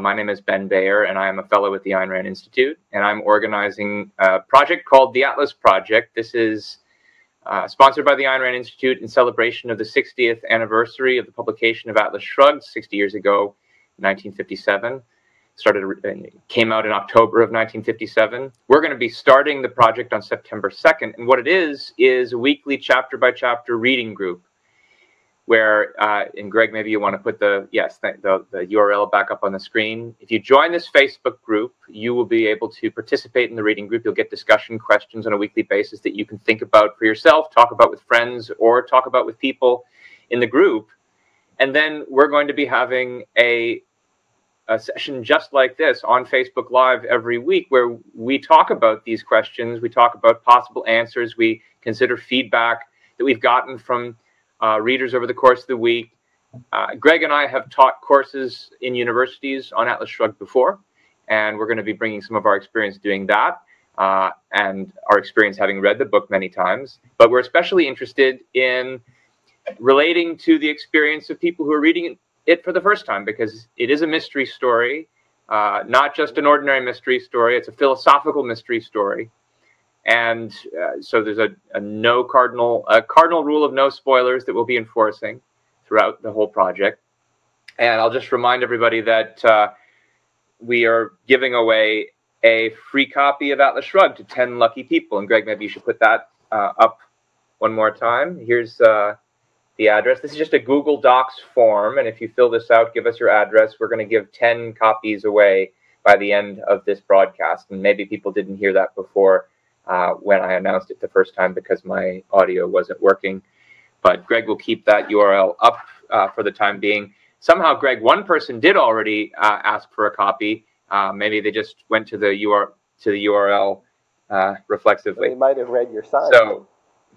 My name is Ben Bayer, and I am a fellow at the Ayn Rand Institute, and I'm organizing a project called the Atlas Project. This is sponsored by the Ayn Rand Institute in celebration of the 60th anniversary of the publication of Atlas Shrugged 60 years ago, 1957. Came out in October of 1957. We're going to be starting the project on September 2nd, and what it is a weekly chapter-by-chapter reading group where, and Greg, maybe you want to put the URL back up on the screen. If you join this Facebook group, you will be able to participate in the reading group. You'll get discussion questions on a weekly basis that you can think about for yourself, talk about with friends, or talk about with people in the group. And then we're going to be having a session just like this on Facebook Live every week, where we talk about these questions, we talk about possible answers, we consider feedback that we've gotten from readers over the course of the week. Greg and I have taught courses in universities on Atlas Shrugged before, and we're going to be bringing some of our experience doing that and our experience having read the book many times. But we're especially interested in relating to the experience of people who are reading it for the first time, because it is a mystery story, not just an ordinary mystery story. It's a philosophical mystery story. And so there's a cardinal rule of no spoilers that we'll be enforcing throughout the whole project. And I'll just remind everybody that we are giving away a free copy of Atlas Shrugged to 10 lucky people. And Greg, maybe you should put that up one more time. Here's the address. This is just a Google Docs form. And if you fill this out, give us your address. We're going to give 10 copies away by the end of this broadcast. And maybe people didn't hear that before. When I announced it the first time, because my audio wasn't working. But Greg will keep that URL up for the time being. Somehow, Greg, one person did already ask for a copy. Maybe they just went to the URL reflexively. They might have read your sign. So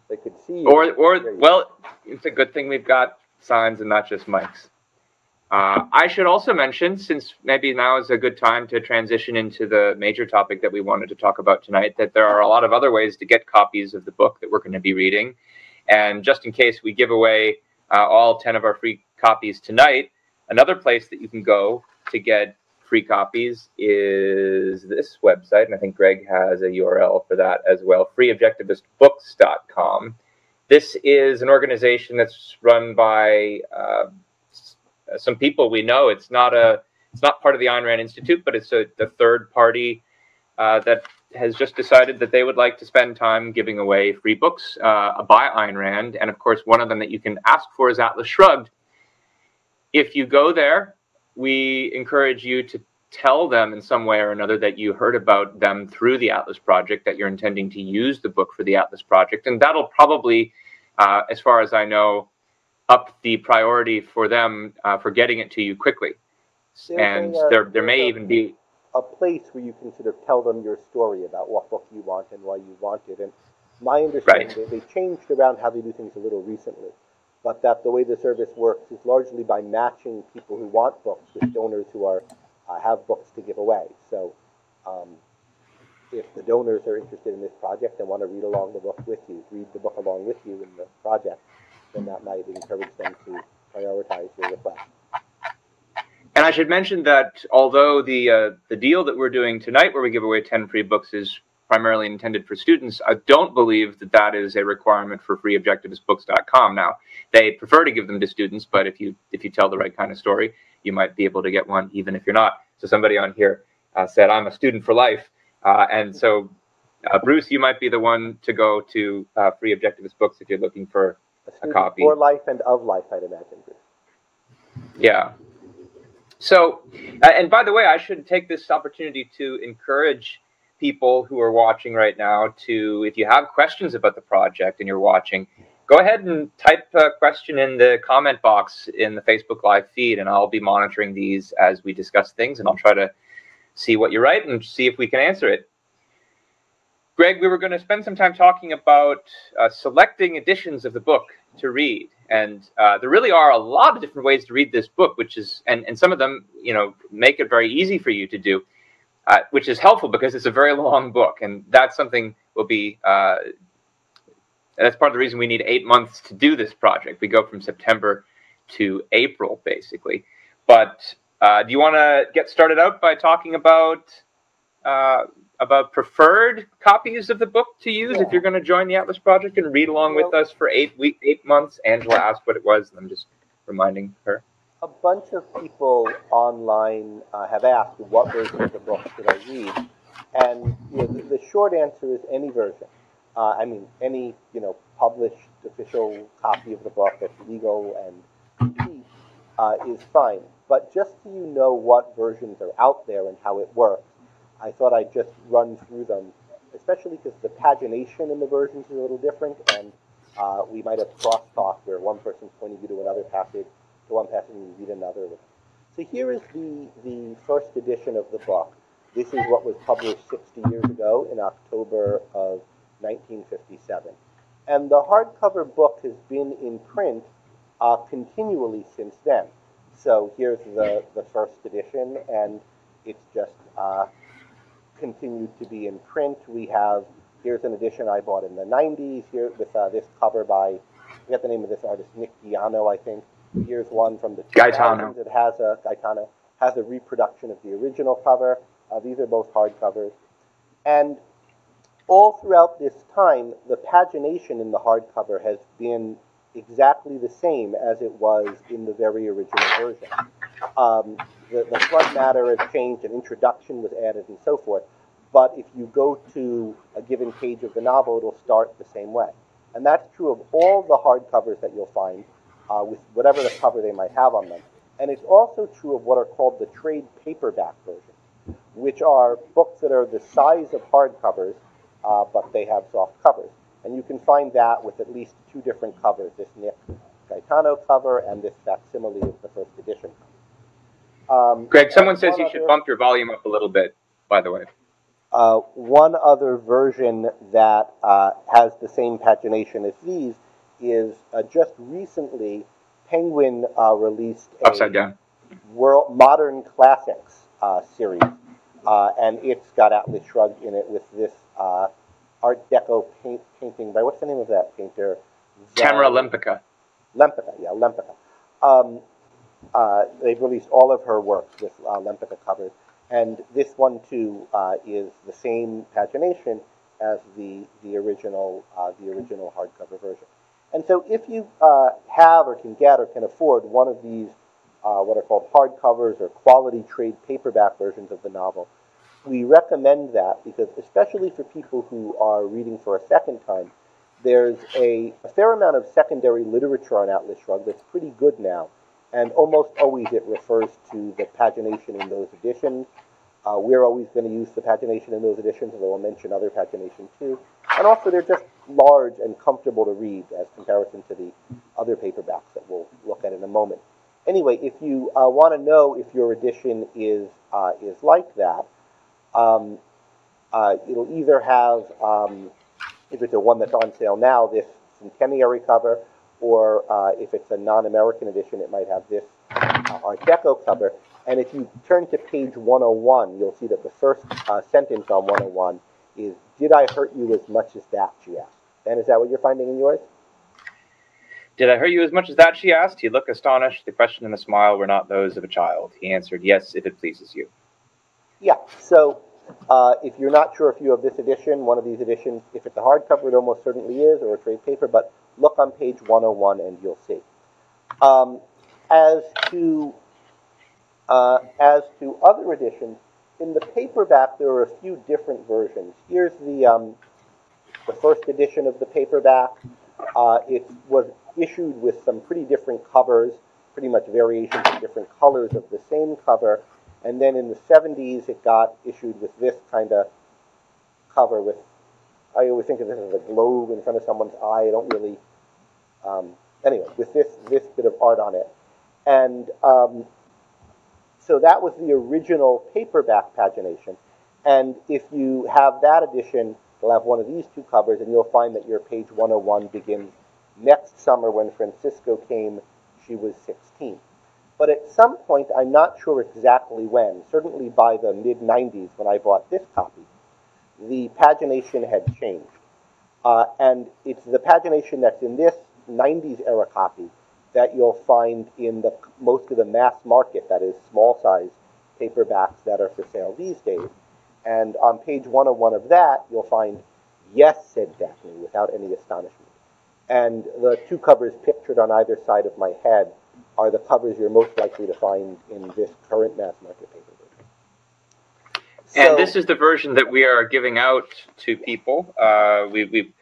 they could see you. Well, it's a good thing we've got signs and not just mics. I should also mention, since maybe now is a good time to transition into the major topic that we wanted to talk about tonight, that there are a lot of other ways to get copies of the book that we're going to be reading. And just in case we give away all 10 of our free copies tonight, another place that you can go to get free copies is this website. And I think Greg has a URL for that as well, freeobjectivistbooks.com. This is an organization that's run by some people we know. It's not part of the Ayn Rand Institute, but it's the third party that has just decided that they would like to spend time giving away free books by Ayn Rand. And of course, one of them that you can ask for is Atlas Shrugged. If you go there, we encourage you to tell them in some way or another that you heard about them through the Atlas Project, that you're intending to use the book for the Atlas Project. And that'll probably, as far as I know, up the priority for them for getting it to you quickly. And there may even be a place where you can sort of tell them your story about what book you want and why you want it. And my understanding, they changed around how they do things a little recently, but that the way the service works is largely by matching people who want books with donors who are have books to give away. So if the donors are interested in this project and want to read the book along with you in the project, and that might encourage them to prioritize your request. And I should mention that although the deal that we're doing tonight, where we give away 10 free books, is primarily intended for students, I don't believe that that is a requirement for freeobjectivistbooks.com. Now, they prefer to give them to students, but if you tell the right kind of story, you might be able to get one even if you're not. So somebody on here said, "I'm a student for life," and so Bruce, you might be the one to go to Free Objectivist Books if you're looking for a copy. For life and of life, I'd imagine. Yeah. So, and by the way, I should take this opportunity to encourage people who are watching right now to, if you have questions about the project and you're watching, go ahead and type a question in the comment box in the Facebook Live feed, and I'll be monitoring these as we discuss things, and I'll try to see what you write and see if we can answer it. Greg, we were going to spend some time talking about selecting editions of the book to read. And there really are a lot of different ways to read this book, which is, and some of them, you know, make it very easy for you to do, which is helpful because it's a very long book. And that's something will be, that's part of the reason we need 8 months to do this project. We go from September to April, basically. But Do you want to get started out by talking about preferred copies of the book to use if you're going to join the Atlas Project and read along with us for 8 months? Angela asked what it was, and I'm just reminding her. A bunch of people online have asked what version of the book should I read, and the short answer is any version. I mean, any published official copy of the book that's legal and cheap is fine. But just so you know what versions are out there and how it works, I thought I'd just run through them, especially because the pagination in the versions is a little different, and we might have crosstalk where one person's pointing you to another passage, to one passage and you read another. So here is the first edition of the book. This is what was published 60 years ago in October of 1957. And the hardcover book has been in print continually since then. So here's the first edition, and it's just continued to be in print. We have, here's an edition I bought in the 90s, here with this cover by, I forget the name of this artist, Nick Gaetano, I think. Here's one from the 2000s. It has a, Gaetano, has a reproduction of the original cover. These are both hardcovers. And all throughout this time, the pagination in the hardcover has been exactly the same as it was in the very original version. The front matter has changed, an introduction was added, and so forth. But if you go to a given page of the novel, it'll start the same way. And that's true of all the hardcovers that you'll find, with whatever the cover they might have on them. And it's also true of what are called the trade paperback versions, which are books that are the size of hardcovers, but they have soft covers. And you can find that with at least two different covers, this Nick Gaetano cover and this facsimile of the first edition. Greg, someone says you should bump your volume up a little bit, by the way. One other version that has the same pagination as these is just recently Penguin released a Upside Down World Modern Classics series, and it's got Atlas Shrugged in it with this Art Deco painting by, what's the name of that painter? Tamara Lempicka. Lempicka, yeah, Lempicka. They've released all of her works with Lempicka covers, and this one too is the same pagination as the original hardcover version. And so, if you have or can get or can afford one of these, what are called hardcovers or quality trade paperback versions of the novel, we recommend that because, especially for people who are reading for a second time, there's a fair amount of secondary literature on Atlas Shrugged that's pretty good now, and almost always it refers to the pagination in those editions. We're always going to use the pagination in those editions, although I'll mention other pagination too. And also, they're just large and comfortable to read as comparison to the other paperbacks that we'll look at in a moment. Anyway, if you want to know if your edition is like that, it'll either have, if it's the one that's on sale now, this centenary cover, or if it's a non-American edition, it might have this Art Deco cover. And if you turn to page 101, you'll see that the first sentence on 101 is, "Did I hurt you as much as that?" she asked. And is that what you're finding in yours? "Did I hurt you as much as that?" she asked. He looked astonished. The question and the smile were not those of a child. He answered, "Yes, if it pleases you." Yeah, so if you're not sure if you have this edition, one of these editions, if it's a hardcover, it almost certainly is, or a trade paper, but look on page 101 and you'll see. As to other editions, in the paperback there are a few different versions. Here's the first edition of the paperback. It was issued with some pretty different covers, pretty much variations of different colors of the same cover. And then in the 70s, it got issued with this kind of cover with, I always think of this as a globe in front of someone's eye. I don't really, anyway, with this bit of art on it. And so that was the original paperback pagination. And if you have that edition, you'll have one of these two covers, and you'll find that your page 101 begins, "Next summer when Francisco came, she was 16. But at some point, I'm not sure exactly when, certainly by the mid-90s when I bought this copy, the pagination had changed. And it's the pagination that's in this 90s era copy that you'll find in the most of the mass market, that is small-sized paperbacks that are for sale these days. And on page 101 of that, you'll find, "Yes," said Daphne, without any astonishment. And the two covers pictured on either side of my head are the covers you're most likely to find in this current mass market paper version. And this is the version that we are giving out to people.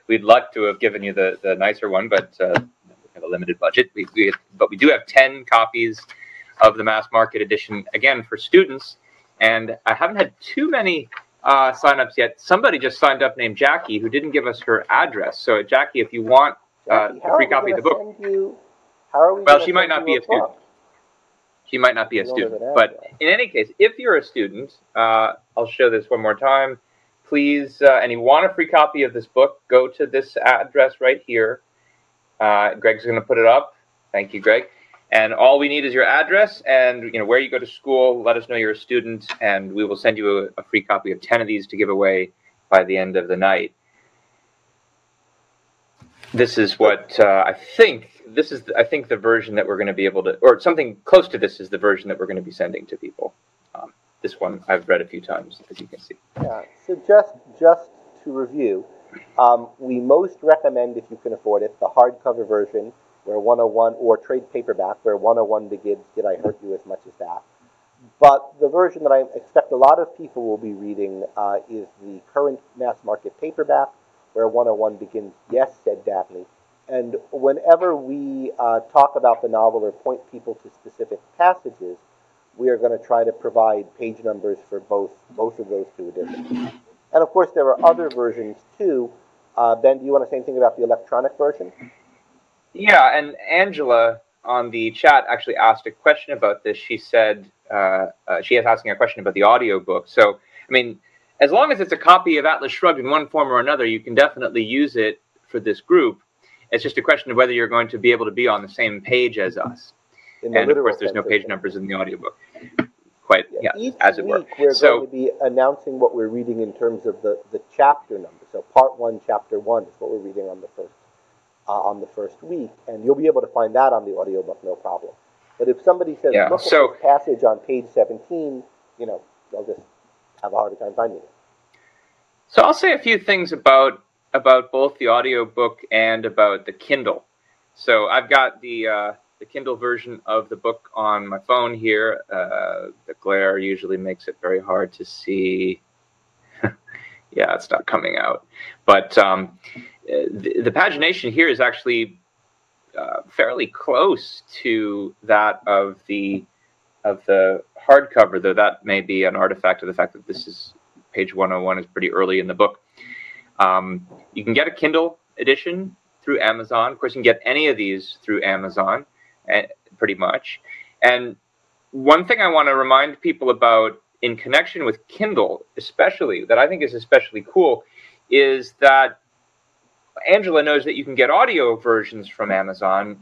We'd like to have given you the nicer one, but we have a limited budget. But we do have 10 copies of the mass market edition, again, for students. And I haven't had too many signups yet. Somebody just signed up named Jackie, who didn't give us her address. So, Jackie, if you want a free copy of the book. Well, she might not be a student. She might not be a student. But in any case, if you're a student, I'll show this one more time. Please, and you want a free copy of this book, go to this address right here. Greg's going to put it up. Thank you, Greg. And all we need is your address and where you go to school. Let us know you're a student, and we will send you a free copy of 10 of these to give away by the end of the night. This is what I think the version that we're going to be able to, or something close to this, is the version that we're going to be sending to people. This one I've read a few times, as you can see. Yeah. So just to review, we most recommend, if you can afford it, the hardcover version, where 101, or trade paperback, where 101 begins, "Did I hurt you as much as that?" But the version that I expect a lot of people will be reading is the current mass market paperback, where 101 begins, "Yes," said Daphne. And whenever we talk about the novel or point people to specific passages, we are going to try to provide page numbers for both of those two editions. And of course, there are other versions too. Ben, do you want to say anything about the electronic version? Yeah, and Angela on the chat actually asked a question about this. She said she is asking a question about the audiobook. So, I mean, as long as it's a copy of Atlas Shrugged in one form or another, you can definitely use it for this group. It's just a question of whether you're going to be able to be on the same page as us. And, of course, there's no page numbers in the audiobook. Quite, yeah, as it were. Each week we're going to be announcing what we're reading in terms of the chapter number. So part 1, chapter 1 is what we're reading on the first page. On the first week, and you'll be able to find that on the audiobook, no problem. But if somebody says, "Look at this passage on page 17, they'll just have a harder time finding it. So I'll say a few things about both the audiobook and about the Kindle. So I've got the Kindle version of the book on my phone here. The glare usually makes it very hard to see. Yeah, it's not coming out, but. The pagination here is actually fairly close to that of the hardcover, though that may be an artifact of the fact that this is page 101 is pretty early in the book. You can get a Kindle edition through Amazon. Of course, you can get any of these through Amazon, pretty much. And one thing I want to remind people about in connection with Kindle, especially, that I think is especially cool, is that Angela knows that you can get audio versions from Amazon.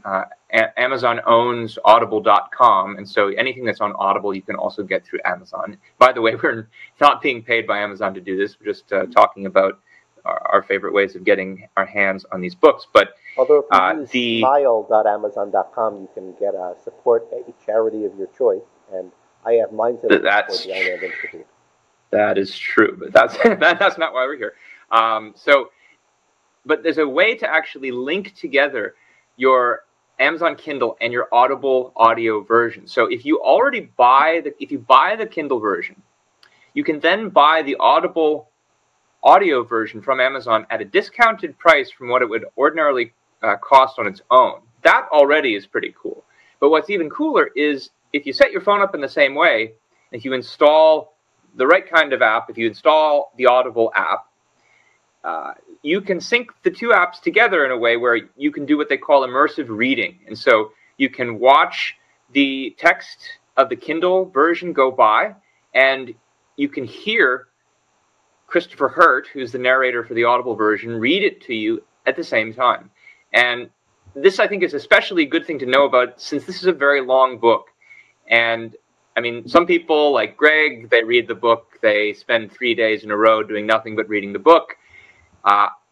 Amazon owns audible.com, and so anything that's on Audible you can also get through Amazon. By the way, we're not being paid by Amazon to do this. We're just talking about our favorite ways of getting our hands on these books. But although if you use smile.amazon.com, you can get support a charity of your choice, and I have mine to support the Ayn Rand Institute. That is true, but that's that's not why we're here. But there's a way to actually link together your Amazon Kindle and your Audible audio version. So if you already buy the Kindle version, you can then buy the Audible audio version from Amazon at a discounted price from what it would ordinarily cost on its own. That already is pretty cool. But what's even cooler is if you set your phone up in the same way, if you install the right kind of app, if you install the Audible app, you can sync the two apps together in a way where you can do what they call immersive reading. And so you can watch the text of the Kindle version go by, and you can hear Christopher Hurt, who's the narrator for the Audible version, read it to you at the same time. And this, I think, is especially a good thing to know about, since this is a very long book. And I mean, some people, like Greg, they read the book, they spend 3 days in a row doing nothing but reading the book.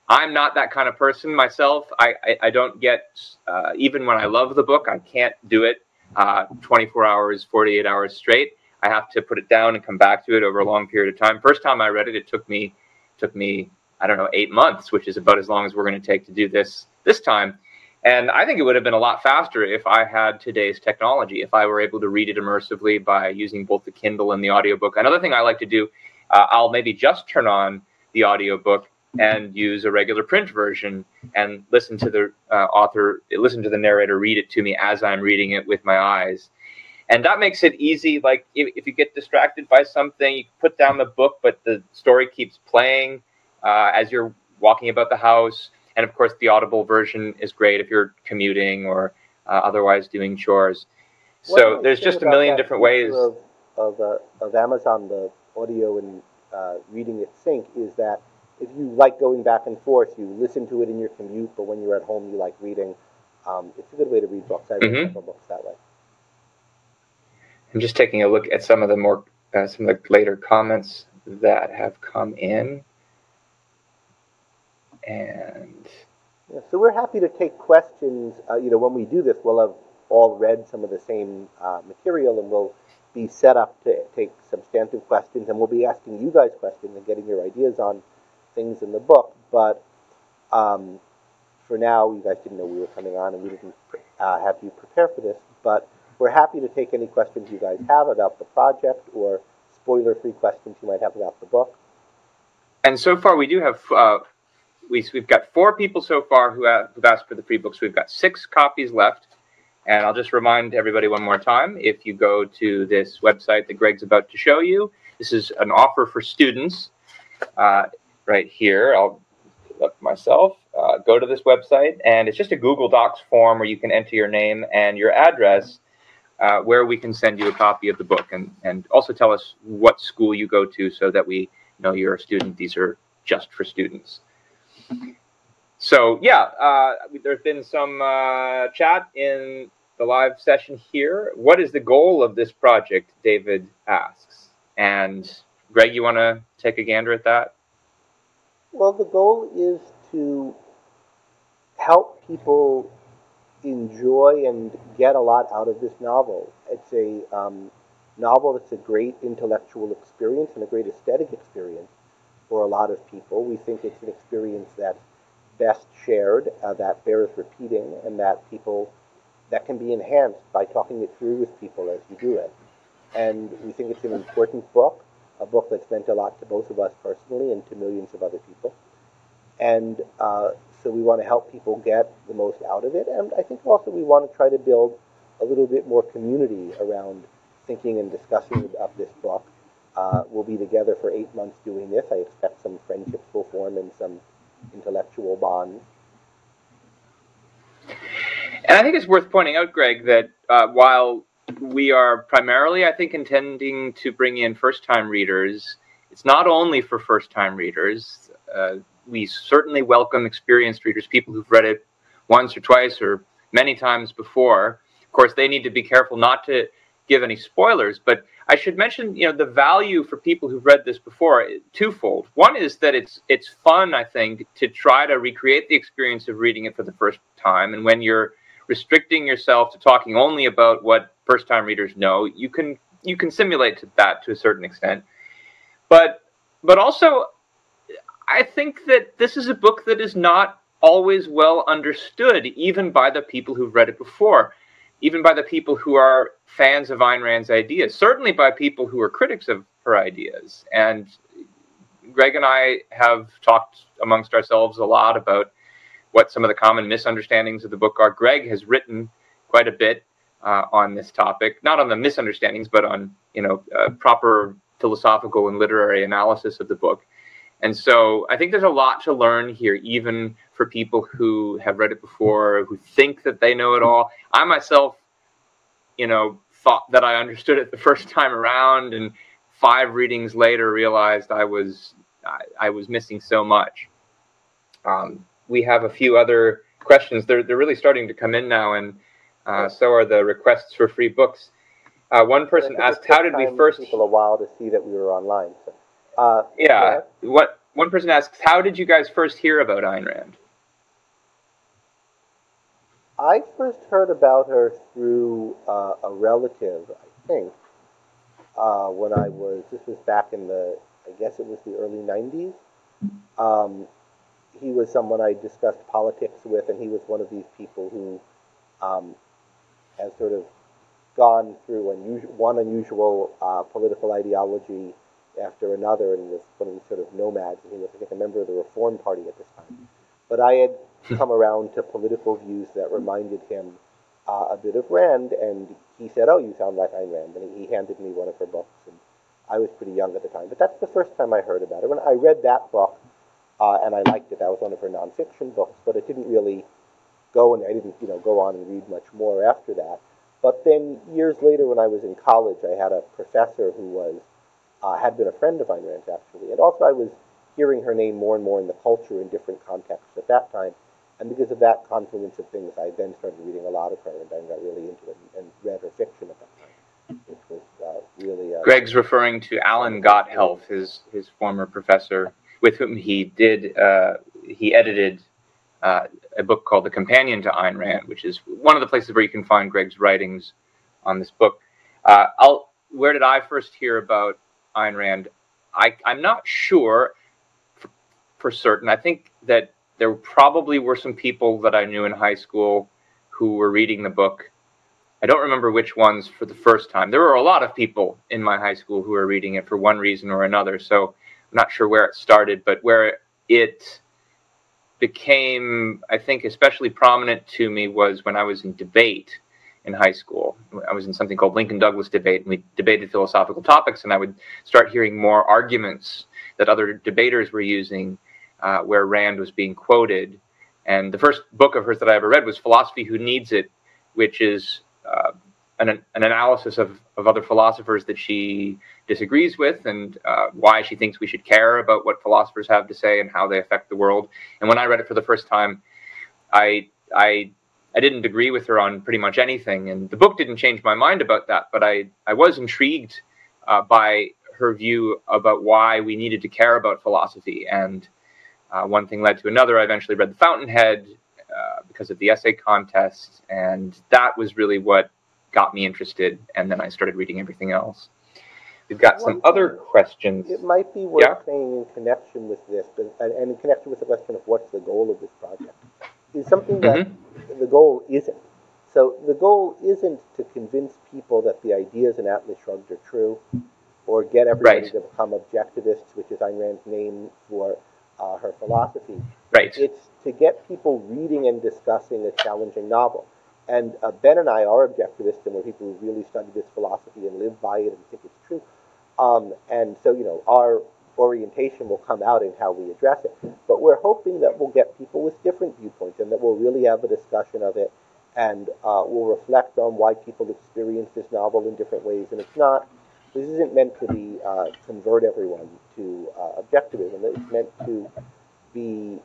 I'm not that kind of person myself. I don't get, even when I love the book, I can't do it 24 hours, 48 hours straight. I have to put it down and come back to it over a long period of time. First time I read it, it took me, I don't know, 8 months, which is about as long as we're going to take to do this time. And I think it would have been a lot faster if I had today's technology, if I were able to read it immersively by using both the Kindle and the audiobook. Another thing I like to do, I'll maybe just turn on the audiobook and use a regular print version and listen to the narrator read it to me as I'm reading it with my eyes. And that makes it easy. Like if you get distracted by something, you put down the book, but the story keeps playing as you're walking about the house. And of course, the Audible version is great if you're commuting or otherwise doing chores. So there's just a million different ways. Of Amazon, the audio and reading at sync is that if you like going back and forth, you listen to it in your commute, but when you're at home, you like reading. It's a good way to read books. I read several books that way. I'm just taking a look at some of the more later comments that have come in. And yeah, so we're happy to take questions. You know, when we do this, we'll have all read some of the same material, and we'll be set up to take substantive questions, and we'll be asking you guys questions and getting your ideas on things in the book. But for now, you guys didn't know we were coming on, and we didn't have you prepare for this. But we're happy to take any questions you guys have about the project or spoiler-free questions you might have about the book. And so far, we do have... We've got 4 people so far who've asked for the free books. We've got 6 copies left. And I'll just remind everybody one more time, if you go to this website that Greg's about to show you, this is an offer for students right here. I'll look myself. Go to this website, and it's just a Google Docs form where you can enter your name and your address where we can send you a copy of the book. And also tell us what school you go to so that we know you're a student. These are just for students. So yeah, there's been some chat in the live session here. What is the goal of this project, David asks. And Greg, you want to take a gander at that? Well, the goal is to help people enjoy and get a lot out of this novel. It's a novel that's a great intellectual experience and a great aesthetic experience. For a lot of people, we think it's an experience that's best shared, that bears repeating, and that can be enhanced by talking it through with people as you do it. And we think it's an important book, a book that's meant a lot to both of us personally and to millions of other people. And so we want to help people get the most out of it. And I think also we want to try to build a little bit more community around thinking and discussing about this book. We'll be together for 8 months doing this. I expect some friendships will form and some intellectual bonds. And I think it's worth pointing out, Greg, that while we are primarily, I think, intending to bring in first-time readers, it's not only for first-time readers. We certainly welcome experienced readers, people who've read it once or twice or many times before. Of course, they need to be careful not to give any spoilers, but I should mention, you know, the value for people who've read this before is twofold. One is that it's fun, I think, to try to recreate the experience of reading it for the first time. And when you're restricting yourself to talking only about what first-time readers know, you can simulate that to a certain extent. But also, I think that this is a book that is not always well understood, even by the people who've read it before. Even by the people who are fans of Ayn Rand's ideas, certainly by people who are critics of her ideas. And Greg and I have talked amongst ourselves a lot about what some of the common misunderstandings of the book are. Greg has written quite a bit on this topic, not on the misunderstandings, but on, you know, proper philosophical and literary analysis of the book. And so I think there's a lot to learn here, even for people who have read it before, who think that they know it all. I myself, you know, thought that I understood it the first time around, and 5 readings later realized I was missing so much. We have a few other questions. They're really starting to come in now, and so are the requests for free books. One person asked, "How did we first?" It took people a while to see that we were online. So. Yeah. What One person asks, how did you guys first hear about Ayn Rand? I first heard about her through a relative, I think, when I was, this was back in the, I guess it was the early 90s. He was someone I discussed politics with, and he was one of these people who has sort of gone through one unusual political ideology after another, and was one of these sort of nomads, and he was, I think, a member of the Reform Party at this time. But I had come around to political views that reminded him a bit of Rand, and he said, oh, you sound like Ayn Rand, and he handed me one of her books, and I was pretty young at the time. But that's the first time I heard about her. When I read that book, and I liked it, that was one of her nonfiction books, but it didn't really go, and I didn't, go on and read much more after that. But then years later, when I was in college, I had a professor who was had been a friend of Ayn Rand's, actually. And also I was hearing her name more and more in the culture in different contexts at that time. And because of that confluence of things, I then started reading a lot of her, and then got really into it and read her fiction at that time, which was really... Greg's referring to Alan Gotthelf, his former professor, with whom he did, he edited a book called The Companion to Ayn Rand, which is one of the places where you can find Greg's writings on this book. Where did I first hear about Ayn Rand? I'm not sure for certain. I think that there probably were some people that I knew in high school who were reading the book. I don't remember which ones for the first time. There were a lot of people in my high school who were reading it for one reason or another, so I'm not sure where it started, but where it became, I think, especially prominent to me was when I was in debate in high school. I was in something called Lincoln-Douglas debate, and we debated philosophical topics, and I would start hearing more arguments that other debaters were using where Rand was being quoted. And the first book of hers that I ever read was Philosophy Who Needs It, which is an analysis of other philosophers that she disagrees with, and why she thinks we should care about what philosophers have to say and how they affect the world. And when I read it for the first time, I didn't agree with her on pretty much anything, and the book didn't change my mind about that, but I was intrigued by her view about why we needed to care about philosophy, and one thing led to another. I eventually read The Fountainhead because of the essay contest, and that was really what got me interested, and then I started reading everything else. We've got some other questions. It might be worth saying in connection with this, and in connection with the question of what's the goal of this project, is something that the goal isn't. So the goal isn't to convince people that the ideas in Atlas Shrugged are true, or get everybody to become objectivists, which is Ayn Rand's name for her philosophy. It's to get people reading and discussing a challenging novel. And Ben and I are objectivists, and we're people who really study this philosophy and live by it and think it's true. And so, our orientation will come out in how we address it. But we're hoping that we'll get people with different viewpoints, and that we'll really have a discussion of it, and we'll reflect on why people experience this novel in different ways. And it's not, this isn't meant to be, convert everyone to objectivism. It's meant to be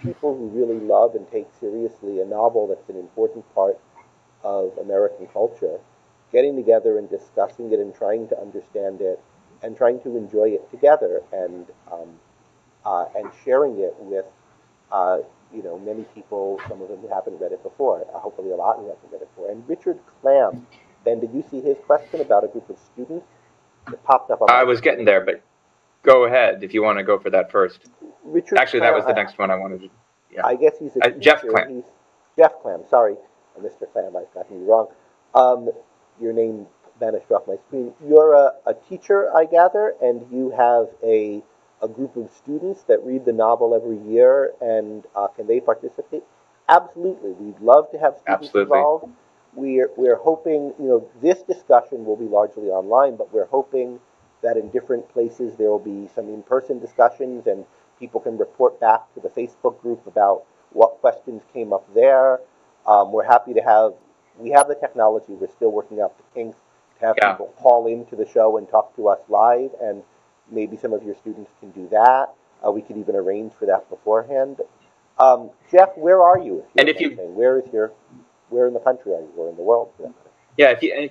people who really love and take seriously a novel that's an important part of American culture, getting together and discussing it and trying to understand it, and trying to enjoy it together, and sharing it with many people, some of them who haven't read it before, hopefully a lot who haven't read it before. And Richard Clamp, Ben, did you see his question about a group of students that popped up? I was getting there, but go ahead if you want to go for that first. Richard actually, Clamp, that was the next one I wanted to. Yeah. I guess he's a teacher. Jeff Clamp. Jeff Clamp. Sorry, Mr. Clamp, I've gotten you wrong. Your name vanished off my screen. You're a teacher, I gather, and you have a group of students that read the novel every year, and can they participate? Absolutely. We'd love to have students involved. We're hoping, this discussion will be largely online, but we're hoping that in different places there will be some in-person discussions, and people can report back to the Facebook group about what questions came up there. We're happy to have, we have the technology, we're still working out the kinks, to have people call into the show and talk to us live, and maybe some of your students can do that. We could even arrange for that beforehand. Jeff, where are you? Where in the country are you, or in the world? Yeah, if you,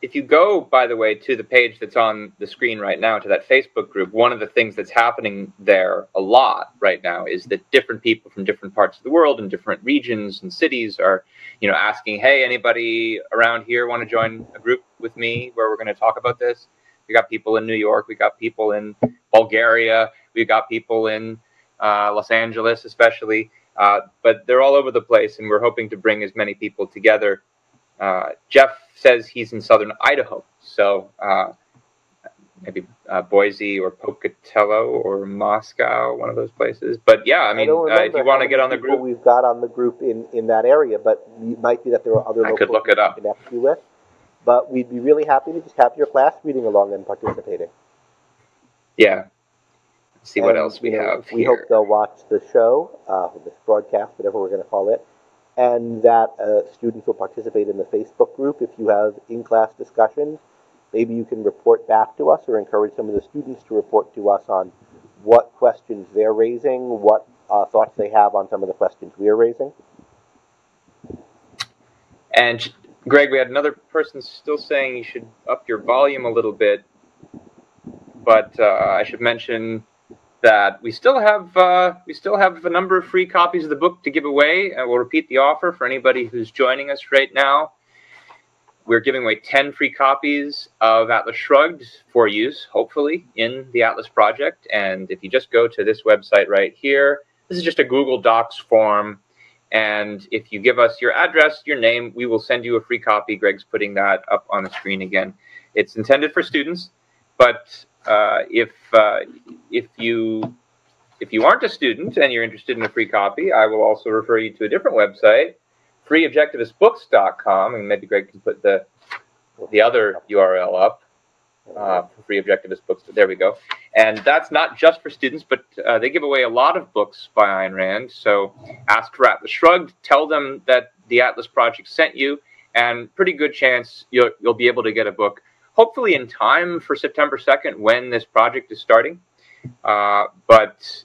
if you go, by the way, to the page that's on the screen right now, to that Facebook group, one of the things that's happening there a lot right now is that different people from different parts of the world and different regions and cities are, you know, asking, hey, anybody around here want to join a group with me where we're going to talk about this? We got people in New York. We got people in Bulgaria. We got people in Los Angeles, especially. But they're all over the place, and we're hoping to bring as many people together. Jeff says he's in southern Idaho, so maybe Boise or Pocatello or Moscow, one of those places. But yeah, I mean, if you want to get on the group, we've got on the group in that area, but it might be that there are other. I could look it up. But we'd be really happy to just have your class reading along and participating. Yeah. Let's see what else we have here. We hope they'll watch the show, this broadcast, whatever we're going to call it, and that students will participate in the Facebook group. If you have in-class discussions, maybe you can report back to us or encourage some of the students to report to us on what questions they're raising, what thoughts they have on some of the questions we're raising. And Greg, we had another person still saying you should up your volume a little bit, but I should mention that we still have a number of free copies of the book to give away, and we'll repeat the offer for anybody who's joining us right now. We're giving away 10 free copies of Atlas Shrugged for use, hopefully, in the Atlas Project. And if you just go to this website right here, this is just a Google Docs form. And if you give us your address, your name, we will send you a free copy. Greg's putting that up on the screen again. It's intended for students, but if you aren't a student and you're interested in a free copy, I will also refer you to a different website, freeobjectivistbooks.com, and maybe Greg can put the other URL up, freeobjectivistbooks. There we go. And that's not just for students, but they give away a lot of books by Ayn Rand. So ask for Atlas Shrugged, tell them that the Atlas Project sent you, and pretty good chance you'll be able to get a book, hopefully in time for September 2nd when this project is starting. But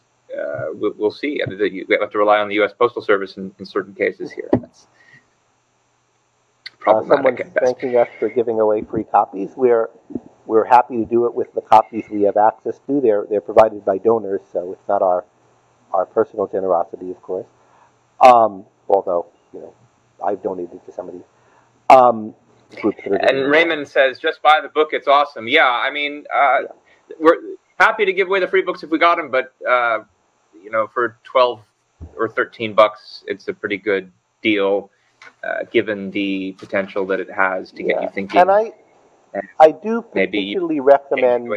we'll see. We have to rely on the U.S. Postal Service in certain cases here. That's problematic at best. Someone's thanking us for giving away free copies. We're happy to do it with the copies we have access to. They're provided by donors, so it's not our personal generosity, of course. Although, you know, I've donated to some of these. And Raymond says, just buy the book, it's awesome. Yeah, I mean, we're happy to give away the free books if we got them, but, you know, for 12 or 13 bucks, it's a pretty good deal, given the potential that it has to get you thinking. And I do particularly recommend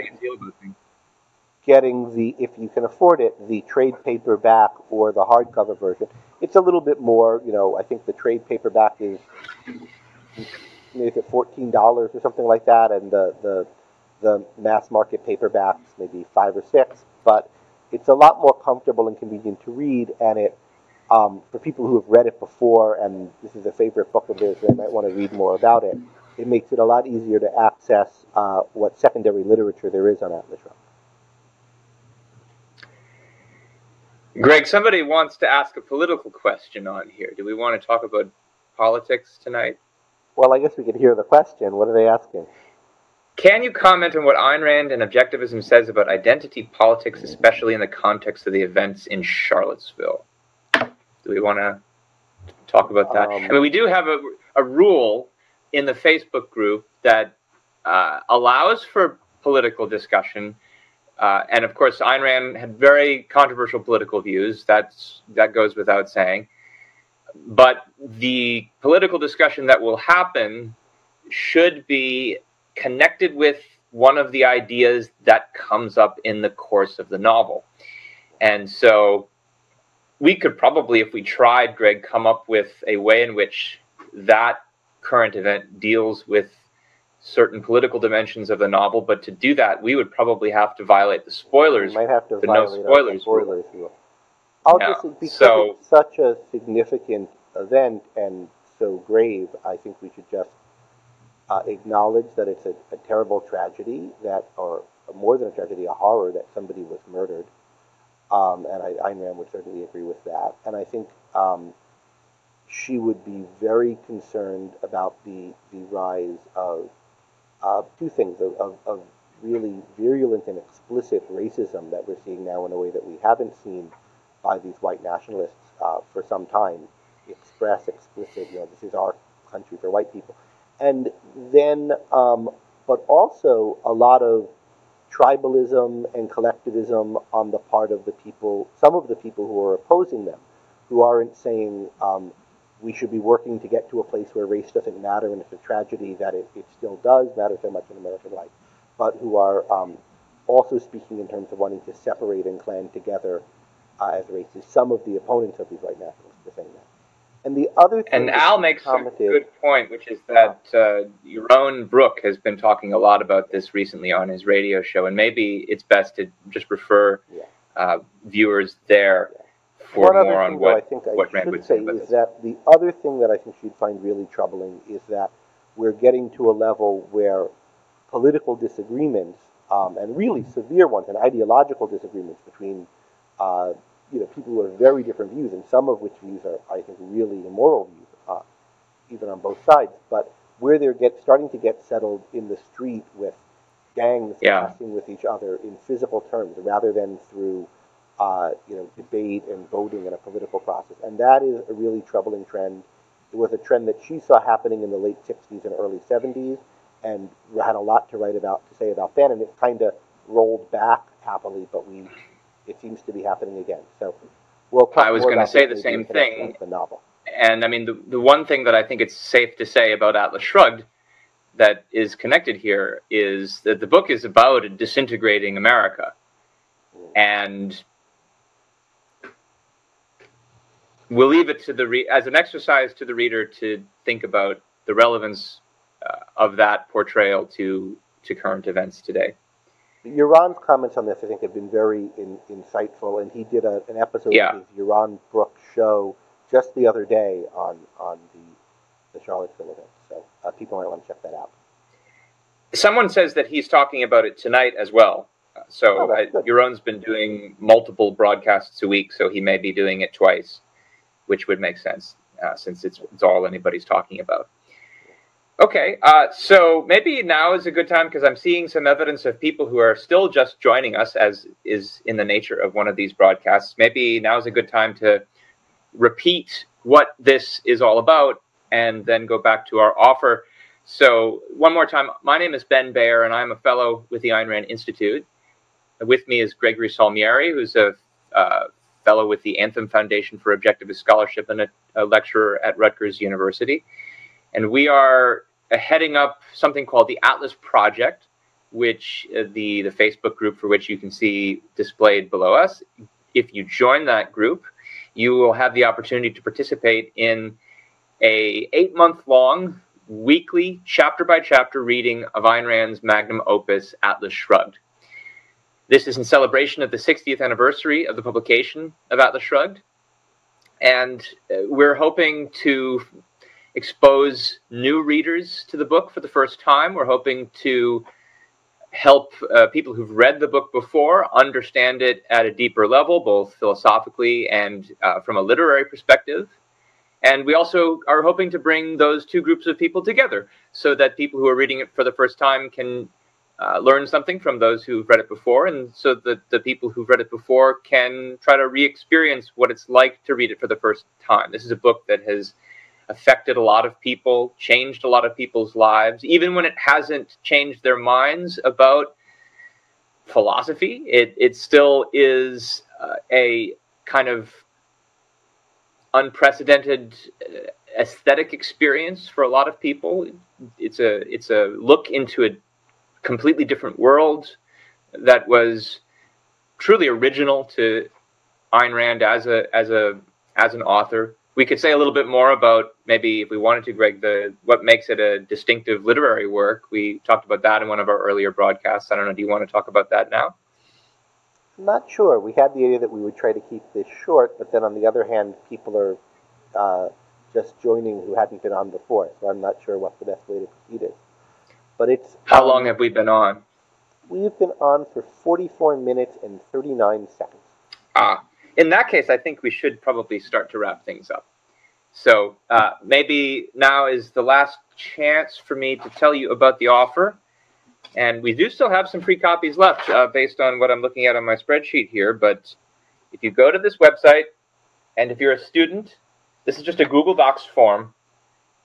getting the, if you can afford it, the trade paperback or the hardcover version. It's a little bit more, you know, I think the trade paperback is maybe $14 or something like that, and the mass market paperbacks maybe 5 or 6. But it's a lot more comfortable and convenient to read, and it for people who have read it before and this is a favorite book of theirs, they might want to read more about it. It makes it a lot easier to access what secondary literature there is on Atlas Shrugged. Greg, somebody wants to ask a political question on here. Do we want to talk about politics tonight? Well, I guess we could hear the question. What are they asking? Can you comment on what Ayn Rand and objectivism says about identity politics, especially in the context of the events in Charlottesville? Do we want to talk about that? I mean, we do have a rule in the Facebook group that allows for political discussion. And of course, Ayn Rand had very controversial political views. That goes without saying. But the political discussion that will happen should be connected with one of the ideas that comes up in the course of the novel. And so we could probably, if we tried, Greg, come up with a way in which that current event deals with certain political dimensions of the novel, but to do that, we would probably have to violate the spoilers. We might have to violate no spoilers rule. Because it's such a significant event and so grave, I think we should just acknowledge that it's a terrible tragedy or more than a tragedy, a horror that somebody was murdered. And Ayn Rand would certainly agree with that. And I think she would be very concerned about the rise of two things of really virulent and explicit racism that we're seeing now in a way that we haven't seen by these white nationalists for some time, explicit, this is our country for white people. And then, but also a lot of tribalism and collectivism on the part of the people, some of the people who are opposing them, who aren't saying we should be working to get to a place where race doesn't matter, and it's a tragedy that it still does matter so much in American life, but who are also speaking in terms of wanting to separate and clan together as races. Some of the opponents of these white nationalists are saying that. And the other thing, and Al makes a good point, which is that Yaron Brook has been talking a lot about this recently on his radio show, and maybe it's best to just refer viewers there for more on what Rand would say about this. That the other thing that I think she'd find really troubling is that we're getting to a level where political disagreements, and really severe ones, and ideological disagreements between people who have very different views, and some of which views are, I think, really immoral views, even on both sides, but where they're starting to get settled in the street with gangs clashing with each other in physical terms, rather than through debate and voting in a political process. And that is a really troubling trend. It was a trend that she saw happening in the late 60s and early 70s, and had a lot to write about, to say about that, and it kind of rolled back happily, but it seems to be happening again. So we'll talk. I was going to say the same thing. The novel. And I mean, the one thing that I think it's safe to say about Atlas Shrugged that is connected here is that the book is about a disintegrating America. Mm. And we'll leave it to as an exercise to the reader to think about the relevance of that portrayal to current events today. Yaron's comments on this, I think, have been very insightful, and he did an episode of his Yaron Brook show just the other day on the Charlottesville event, so people might want to check that out. Someone says that he's talking about it tonight as well, so Yaron's been doing multiple broadcasts a week, so he may be doing it twice, which would make sense, since it's all anybody's talking about. Okay, so maybe now is a good time, because I'm seeing some evidence of people who are still just joining us, as is in the nature of one of these broadcasts. Maybe now is a good time to repeat what this is all about and then go back to our offer. So one more time, my name is Ben Bayer, and I'm a fellow with the Ayn Rand Institute. With me is Gregory Salmieri, who's a fellow with the Anthem Foundation for Objectivist Scholarship and a lecturer at Rutgers University. And we are heading up something called the Atlas Project, which the Facebook group for which you can see displayed below us. If you join that group, you will have the opportunity to participate in a 8-month-long weekly chapter-by-chapter reading of Ayn Rand's magnum opus, Atlas Shrugged. This is in celebration of the 60th anniversary of the publication of Atlas Shrugged. And we're hoping to expose new readers to the book for the first time. We're hoping to help people who've read the book before understand it at a deeper level, both philosophically and from a literary perspective. And we also are hoping to bring those two groups of people together so that people who are reading it for the first time can learn something from those who've read it before, and so that the people who've read it before can try to re-experience what it's like to read it for the first time. This is a book that has affected a lot of people, changed a lot of people's lives, even when it hasn't changed their minds about philosophy. It still is a kind of unprecedented aesthetic experience for a lot of people. It's a look into a completely different world that was truly original to Ayn Rand as an author. We could say a little bit more about, maybe if we wanted to, Greg, what makes it a distinctive literary work. We talked about that in one of our earlier broadcasts. I don't know, do you want to talk about that now? I'm not sure. We had the idea that we would try to keep this short, but then on the other hand, people are just joining who hadn't been on before, so I'm not sure what the best way to proceed is. But it's... How long have we been on? We've been on for 44 minutes and 39 seconds. Ah. In that case, I think we should probably start to wrap things up. So maybe now is the last chance for me to tell you about the offer. And we do still have some free copies left based on what I'm looking at on my spreadsheet here. But if you go to this website, and if you're a student, this is just a Google Docs form.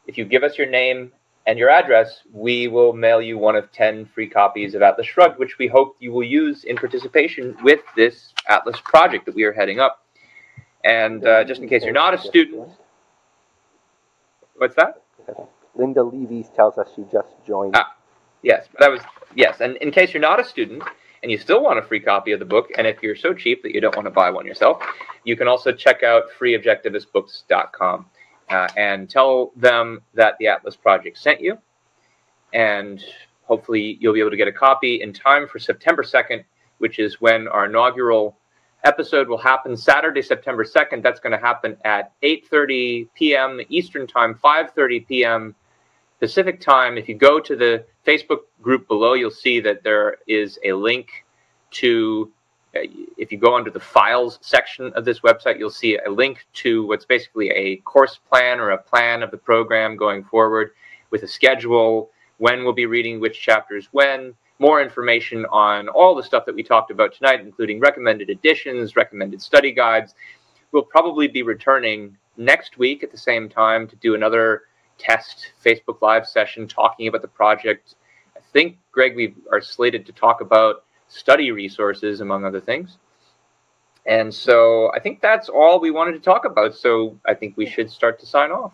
If you give us your name and your address, we will mail you one of 10 free copies of Atlas Shrugged, which we hope you will use in participation with this Atlas project that we are heading up. And just in case you're not a student, what's that? Linda Levies tells us she just joined. Yes, that was, yes. And in case you're not a student and you still want a free copy of the book, and if you're so cheap that you don't want to buy one yourself, you can also check out freeobjectivistbooks.com and tell them that the Atlas Project sent you. And hopefully you'll be able to get a copy in time for September 2nd, which is when our inaugural episode will happen. Saturday, September 2nd, that's going to happen at 8:30 p.m. Eastern Time, 5:30 p.m. Pacific Time. If you go to the Facebook group below, you'll see that there is a link to, if you go under the files section of this website, you'll see a link to what's basically a course plan or a plan of the program going forward with a schedule, when we'll be reading which chapters when, more information on all the stuff that we talked about tonight, including recommended editions, recommended study guides. We'll probably be returning next week at the same time to do another test Facebook Live session talking about the project. I think, Greg, we are slated to talk about study resources, among other things. And so I think that's all we wanted to talk about. So I think we should start to sign off.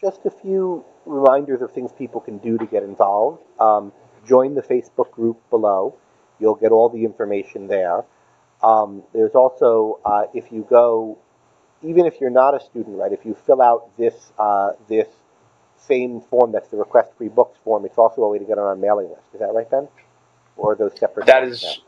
Just a few reminders of things people can do to get involved. Join the Facebook group below. You'll get all the information there. There's also, if you go, even if you're not a student, right, if you fill out this, this same form, that's the request free books form, it's also a way to get on our mailing list. Is that right, Ben? Or those separate? That is,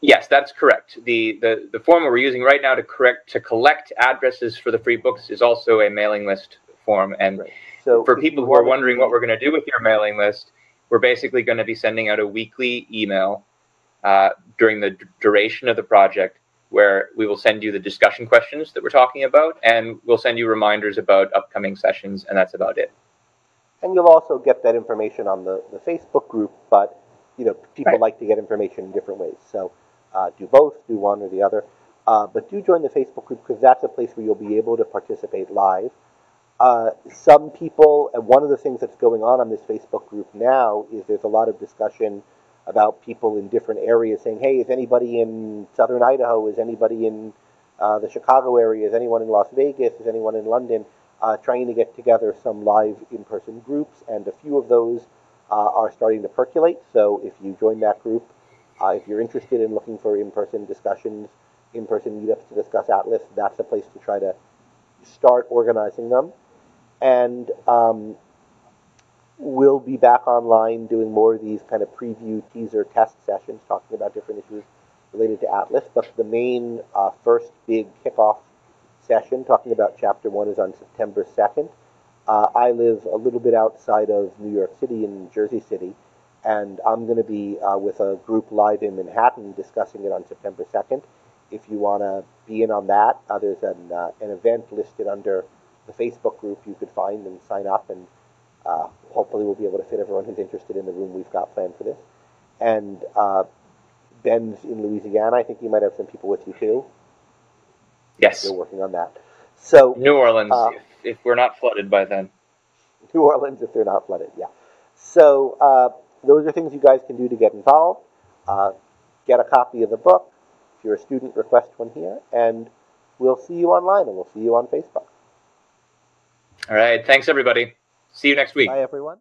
yes, that's correct. The form we're using right now to collect addresses for the free books is also a mailing list form. And right. So for people who are wondering what we're going to do with your mailing list, we're basically going to be sending out a weekly email during the duration of the project, where we will send you the discussion questions that we're talking about, and we'll send you reminders about upcoming sessions, and that's about it. And you'll also get that information on the Facebook group, but you know, people right. like to get information in different ways. So do both, do one or the other. But do join the Facebook group, because that's a place where you'll be able to participate live. Some people, and one of the things that's going on this Facebook group now is there's a lot of discussion about people in different areas saying, hey, is anybody in southern Idaho? Is anybody in the Chicago area? Is anyone in Las Vegas? Is anyone in London? Trying to get together some live in-person groups, and a few of those are starting to percolate. So if you join that group, if you're interested in looking for in-person discussions, in-person meetups to discuss Atlas, that's a place to try to start organizing them. And we'll be back online doing more of these kind of preview, teaser, test sessions, talking about different issues related to Atlas. But the main first big kickoff session, talking about Chapter 1, is on September 2nd. I live a little bit outside of New York City in Jersey City, and I'm going to be with a group live in Manhattan discussing it on September 2nd. If you want to be in on that, there's an event listed under the Facebook group you could find and sign up, and hopefully we'll be able to fit everyone who's interested in the room we've got planned for this. And Ben's in Louisiana. I think you might have some people with you, too. Yes. You're working on that. So New Orleans, if we're not flooded by then. New Orleans, if they're not flooded, yeah. So those are things you guys can do to get involved. Get a copy of the book. If you're a student, request one here. And we'll see you online, and we'll see you on Facebook. All right. Thanks, everybody. See you next week. Bye, everyone.